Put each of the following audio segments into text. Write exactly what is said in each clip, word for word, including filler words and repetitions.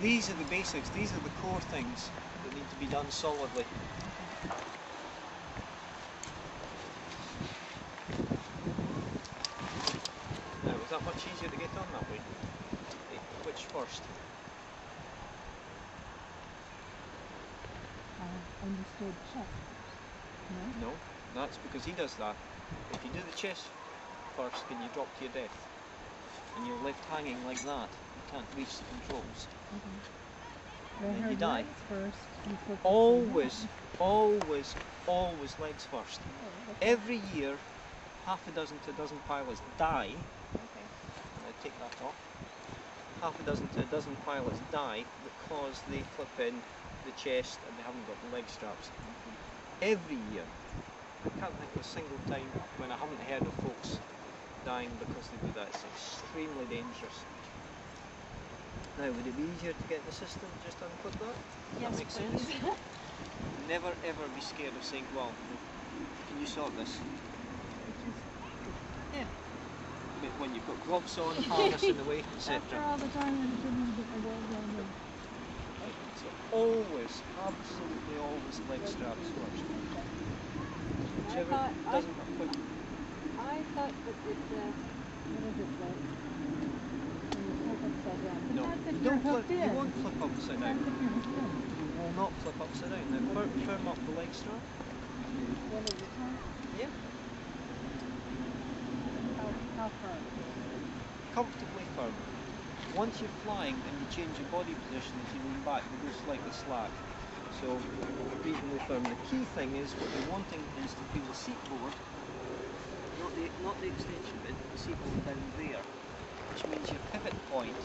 These are the basics, these are the core things that need to be done solidly. Now, was that much easier to get on that way? Which first? Uh, understood chest. No? No, that's because he does that. If you do the chest first, then you drop to your death. And you're left hanging like that. You can't reach the controls. Mm-hmm. And then you die. First, you always, always, always legs first. Oh, okay. Every year, half a dozen to a dozen pilots die. Okay. I'll take that off. Half a dozen to a dozen pilots die because they clip in the chest and they haven't got the leg straps. Mm-hmm. Every year. I can't think of a single time when I haven't heard of folks dying because they do that. It's extremely dangerous. Now, would it be easier to get the system just unclip that? Does yes, that make sense? Never ever be scared of saying, well, can you sort this? Yeah. When you've got gloves on, harness in the way, et cetera. After all the time when children get my gloves on. Them. So always, absolutely always leg straps first. Whichever I thought, doesn't I, work. I thought that it's uh, what is it like? No, you, don't flip, you won't flip upside down. You will not flip upside down. Now firm up the leg strap. Yeah. How firm? Comfortably firm. Once you're flying and you change your body position as you lean back, you go slightly slack. So reasonably firm. The key thing is what you're wanting is to feel the seat board, not the not the extension bit, the seat board down there. Which means your pivot point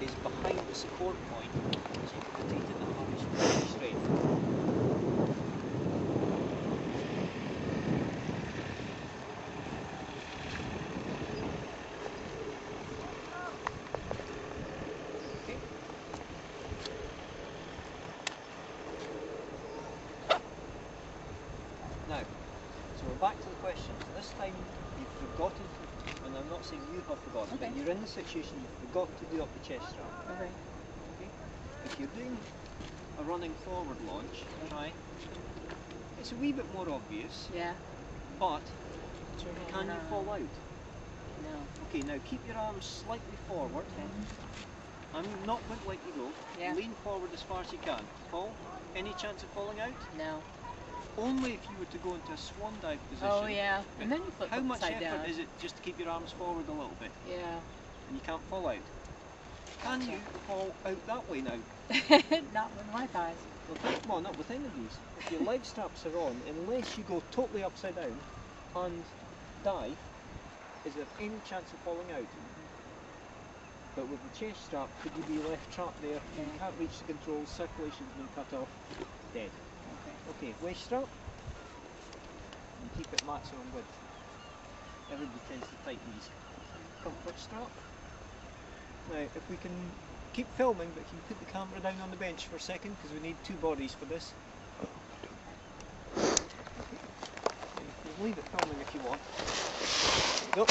is behind the support point, so you can rotate it in a horizontal straight. Okay. Now, so we're back to the question. So this time you've forgotten. And I'm not saying you have forgotten, okay. But you're in the situation you've forgot to do up the chest strap. Okay. Okay. If you're doing a running forward launch, try. It's a wee bit more obvious. Yeah. But yeah, can no. you fall out? No. Okay. Now keep your arms slightly forward. Okay. I'm not going to let you go. Yeah. Lean forward as far as you can. Fall. Any chance of falling out? No. Only if you were to go into a swan dive position. Oh yeah, and then you flip How much effort down. Is it just to keep your arms forward a little bit? Yeah. And you can't fall out. Can okay. you fall out that way now? Not with my thighs. Okay. Well, not with any of these. If your leg straps are on, unless you go totally upside down and dive, is there any chance of falling out? But with the chest strap, could you be left trapped there? Yeah. You can't reach the controls, circulation's been cut off, dead. Okay, waist strap, and keep it maximum width. Everybody tends to tighten these. Comfort strap. Now, if we can keep filming, but can you put the camera down on the bench for a second, because we need two bodies for this. Okay. You can leave it filming if you want.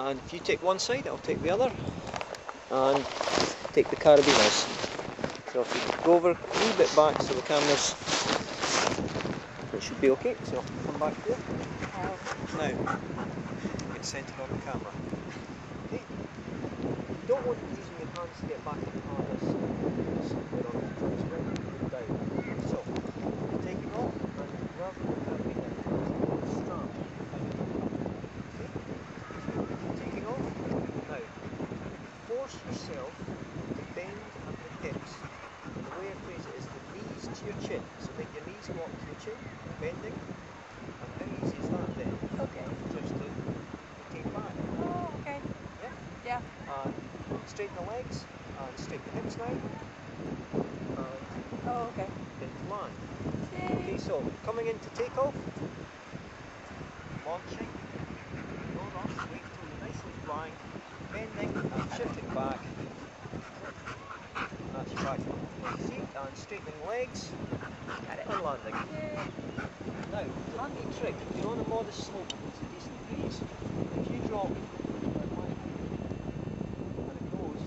Go. And if you take one side, I'll take the other. And take the carabiners. So if you go over a wee bit back so the camera's, it should be okay, so come back here. Now, get centred on the camera. Okay. You don't want to be using your hands to get back in the harness somewhere on the controls when you go down. So, you take it off and you grab the carabiner and you start. Okay. Take it off. Now, force yourself to bend at the hips. The way I phrase it is the knees to your chin, so that your knees go up to your chin, bending. And how easy is that then? Okay. Just to take back. Oh, okay. Yeah? Yeah. And straighten the legs, and straighten the hips now. And oh, okay. Then land. Yay. Okay, so coming into takeoff, launching, no rush, wait till you're nicely flying, bending, and shifting back. That's your back seat and straightening legs and landing. Yay. Now, handy trick, if you're on a modest slope and it's a decent breeze, if you drop and it goes,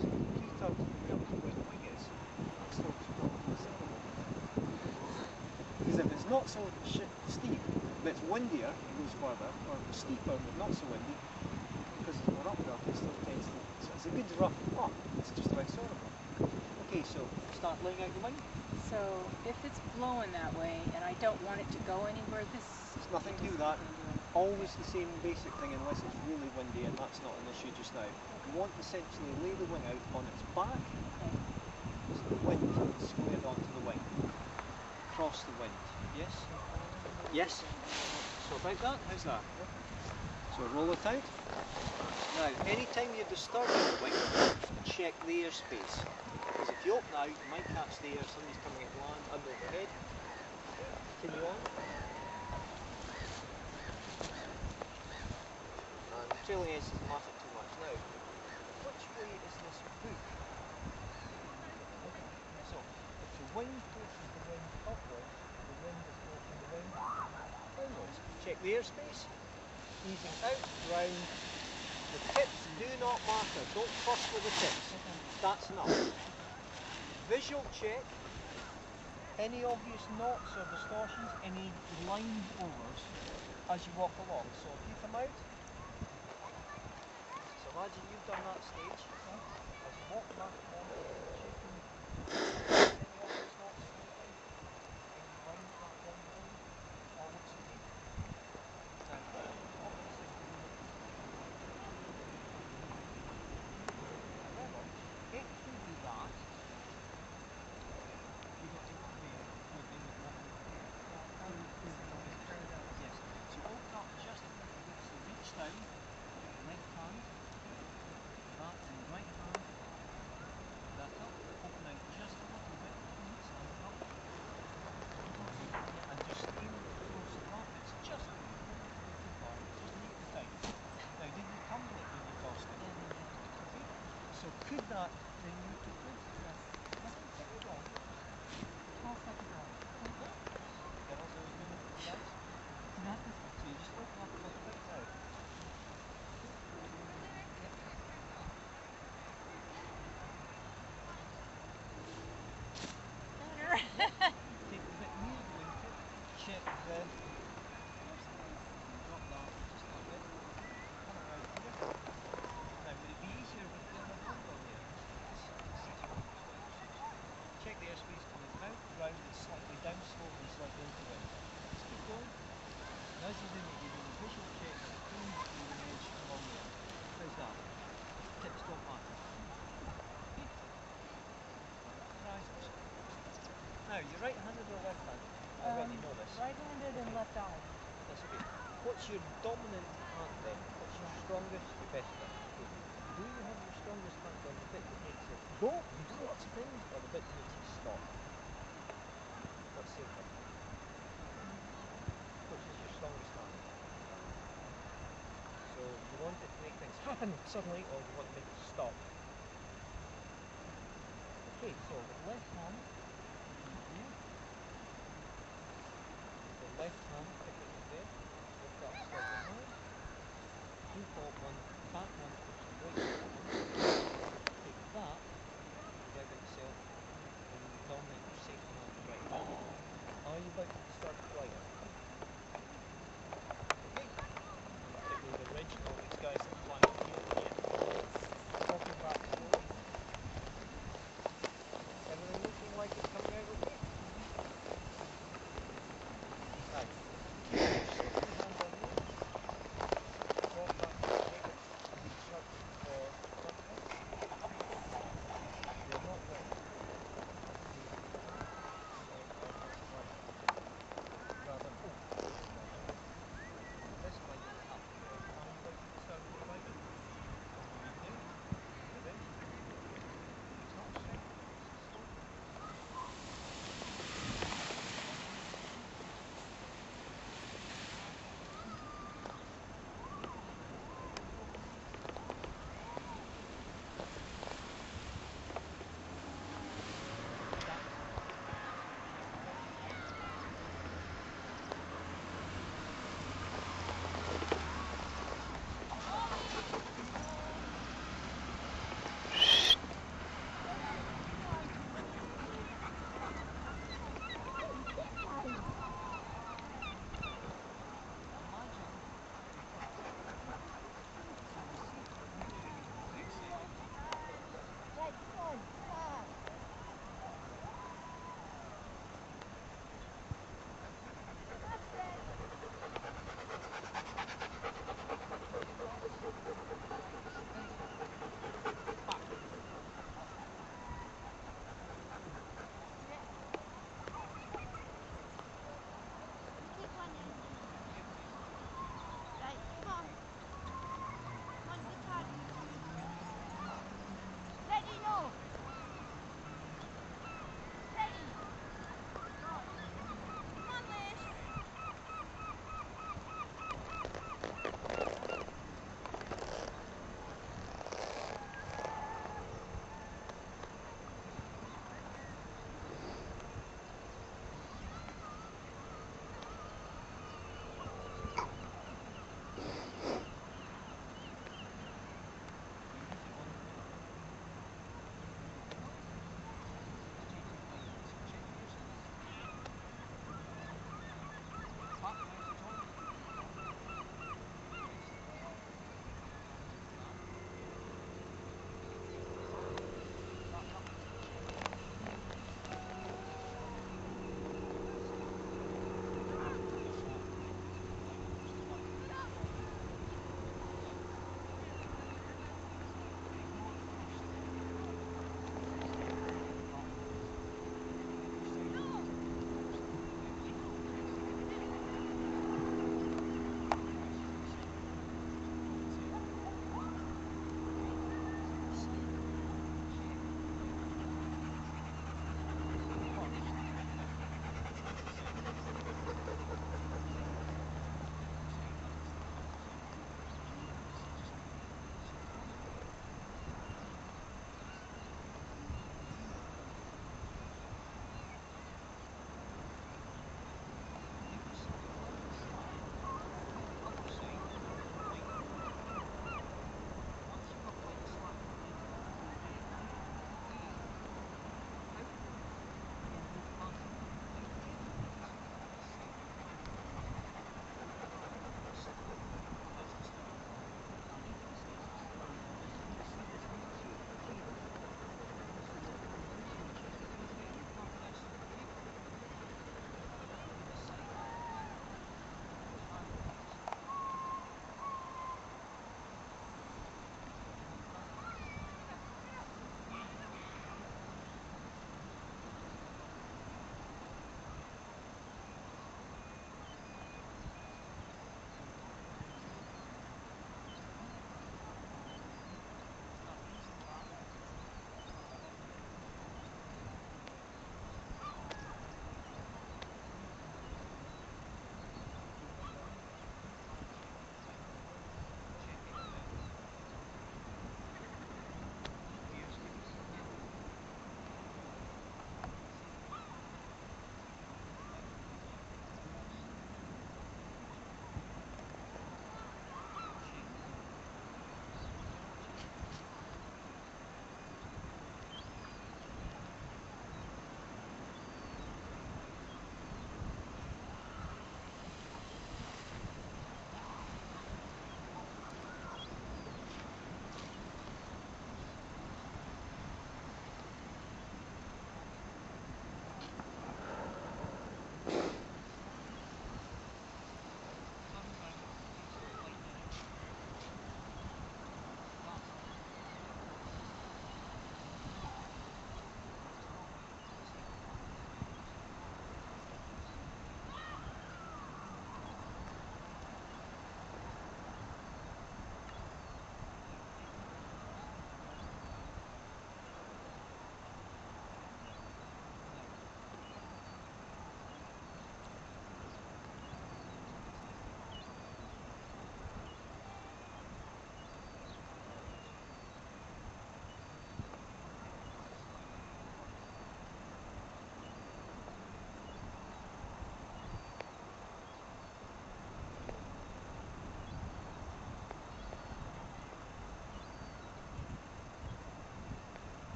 windier, it goes further, or it was steeper but not so windy, because it's more uphill, it still tends to. So it's a good rough up, it's just about sort of rough. Okay, so start laying out your mind. So if it's blowing that way and I don't want it to go anywhere, this it's nothing to do with that. Always the same basic thing, unless it's really windy, and that's not an issue just now. You want to essentially lay the wing out on its back, so the wind is squared onto the wing. Cross the wind, yes? Yes? So about that, how's that? So roll it out. Now, any time you're disturbing the wing, check the airspace. Because if you open out, you might catch the air, somebody's coming at land under the head. Can you on? It really is, doesn't matter too much. Now, which way is this hook? Okay. So, if the wind pushes the wind upwards, the wind is pushing the wind downwards. Check the airspace. Easing out, round. The tips do not matter. Don't fuss with the tips. That's enough. Visual check. Any obvious knots or distortions, any line overs as you walk along. So, if you come out, imagine you've done that stage, okay. As you walk back on it, shaking any of those knots in the wind, and you wind back down the wind, forward to me. And then, obviously, remember, if you do that, you get to be within the ground. Yes, so open up just a little bit, so reach down, left hand. That and right hand, that up, open out just a little bit, stand up, and just aim close to that, it's just a little bit too far, just need the time. Now, did you come in it when you tossed it? Okay, so could that bring you to this? Yes. Nothing to do wrong. Toss up the ball. Girls always do it with guys. So you just open up a little bit out. As you do, you do the visual check of the thing that you manage along there. How's that? Tips don't matter. Okay. Right. Now, you're right-handed or left-handed? I already um, know this. Right-handed and left-arm. That's okay. What's your dominant hand then? What's your strongest, your best hand? Okay. Do you have your strongest hand on the bit that makes it go? You do lots of things, or the bit that makes it stop? What's your hand? So you want it to make things happen suddenly, or you want to make it stop. Okay, so with left hand, the left hand, pick it up there, lift up slightly more, default one, back one, push the right hand, take that, get it yourself, and you dominate your safety on the right hand. Are you about to start flying? Or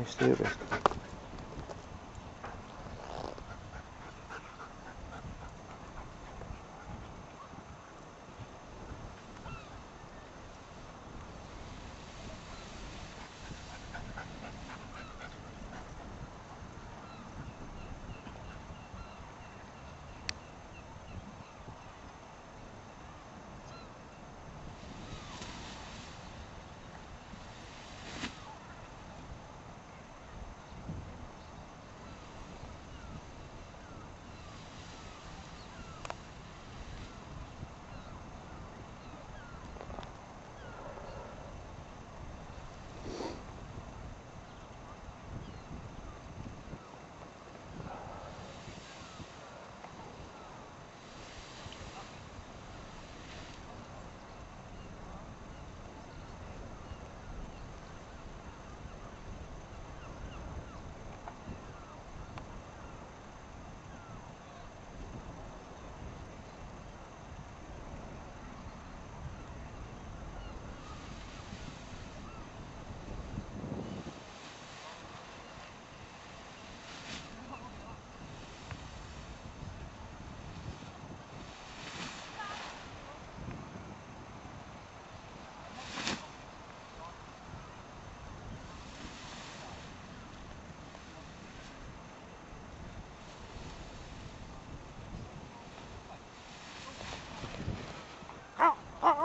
How stupid.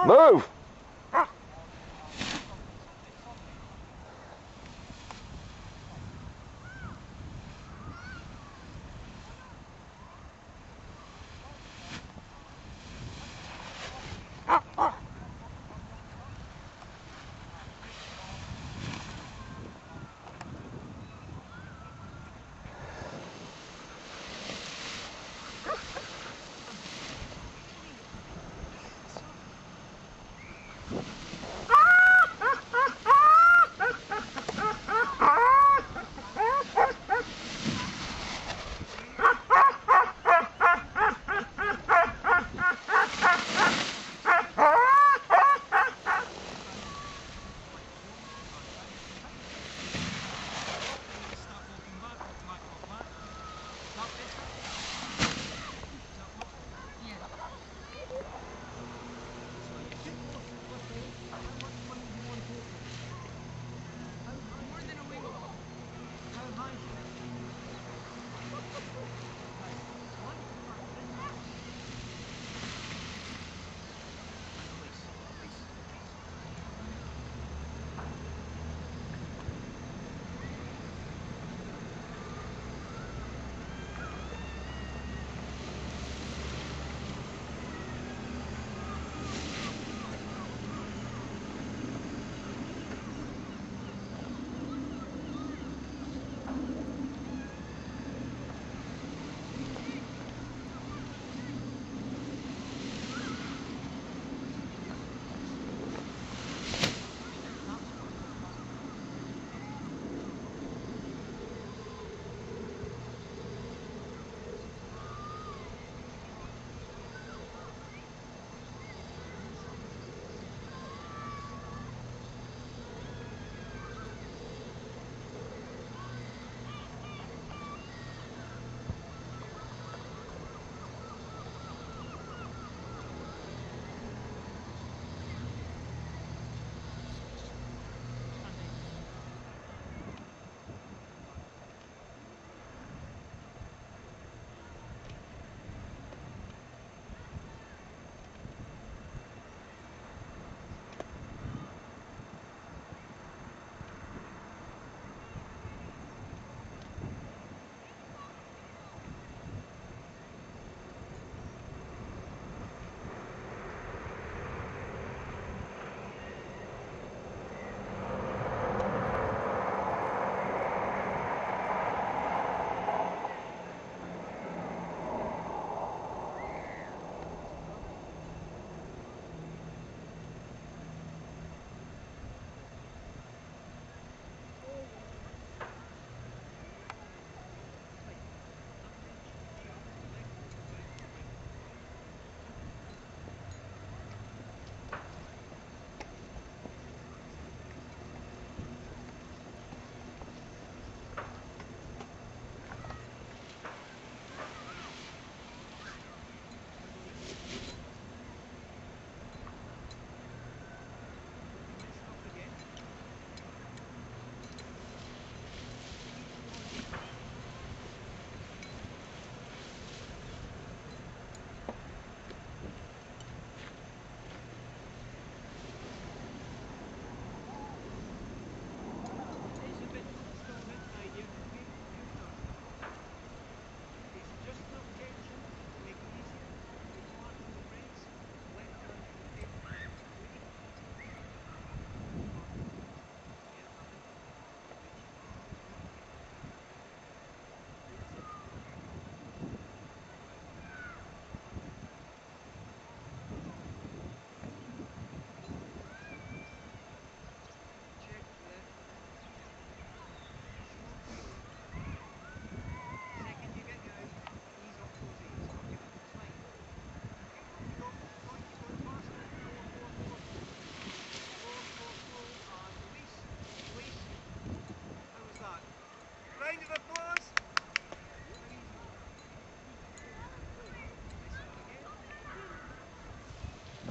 Move!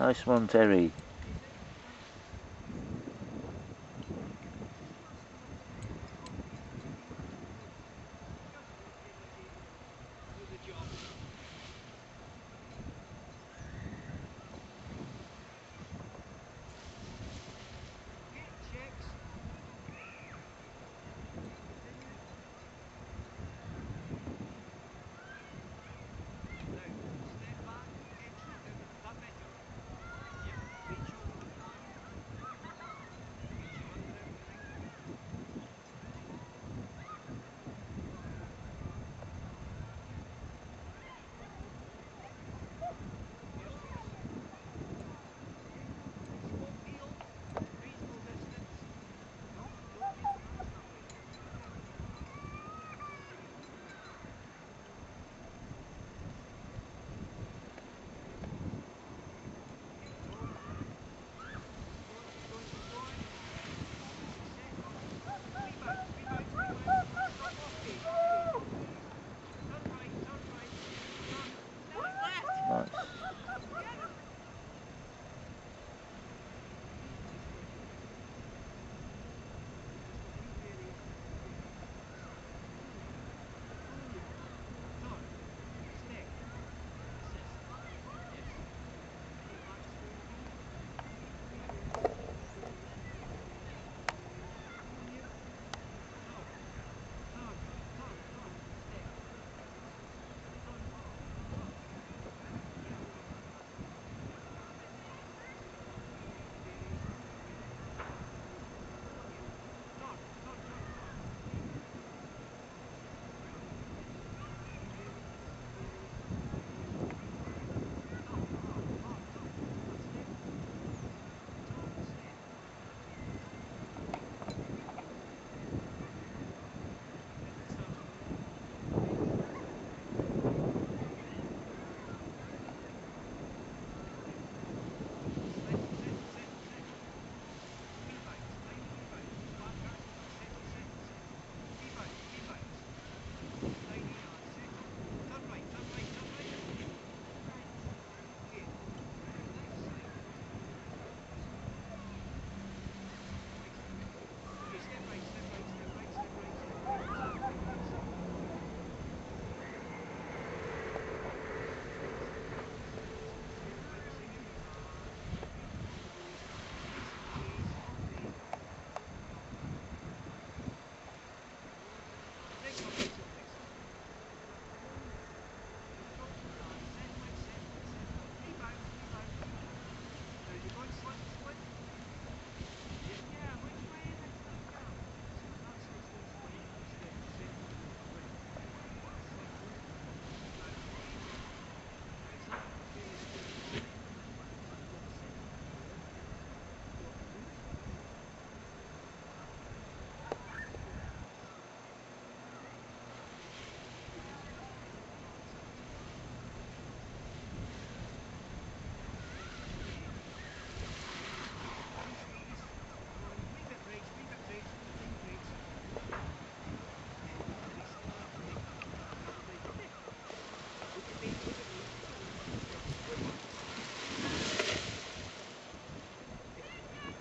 Nice one, Terry.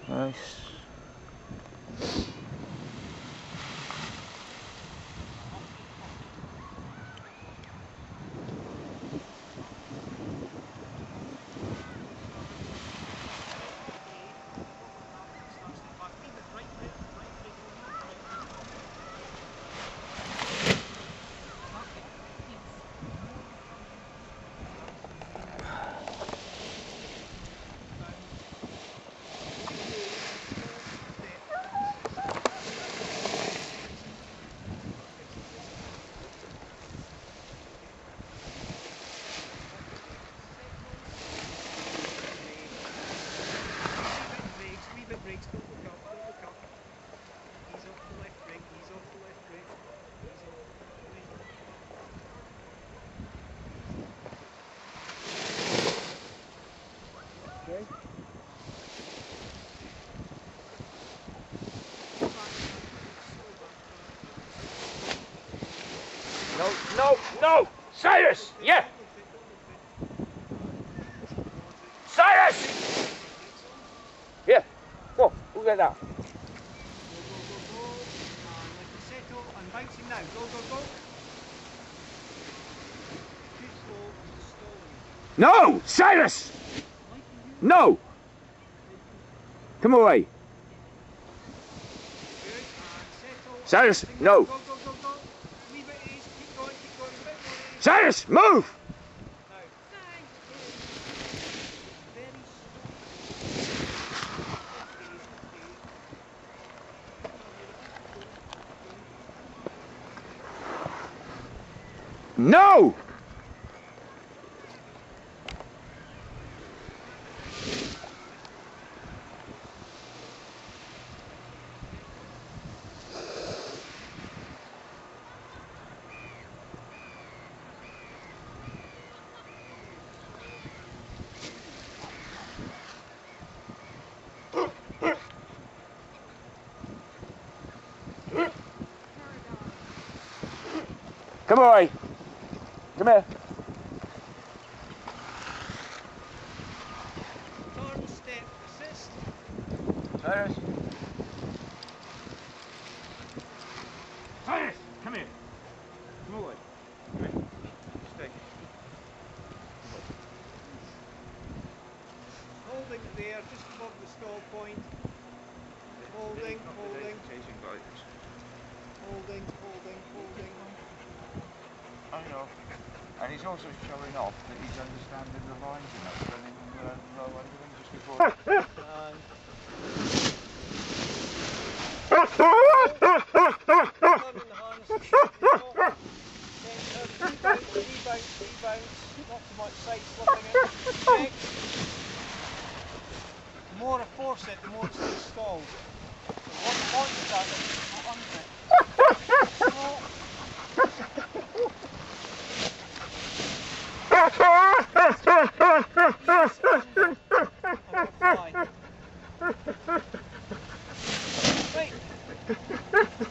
Nice. No, no, no! Syrus! Yeah! Syrus! like that. Go, go, go, go. And I can settle and bounce him now. Go, go, go. Too slow, stalling. No! Cyrus! No! Come away. Cyrus, no. Go, go, go, go. Leave it easy. Keep going, keep going. Cyrus, move! No! Come on! Come here. Third step assist. Syrus. Syrus, come here. Come away. Come here. Stay. Holding there, just above the stall point. Holding, holding. Holding, holding, holding. I know. And he's also showing off that he's understanding the lines enough, running uh, low under them just before. Rebounds, rebounds, not too much side slipping it. The more I force it, the more it's stalled. The one point is that it's not under it. Now,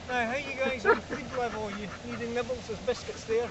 how are you guys on food level? Are you needing nibbles? There's biscuits there.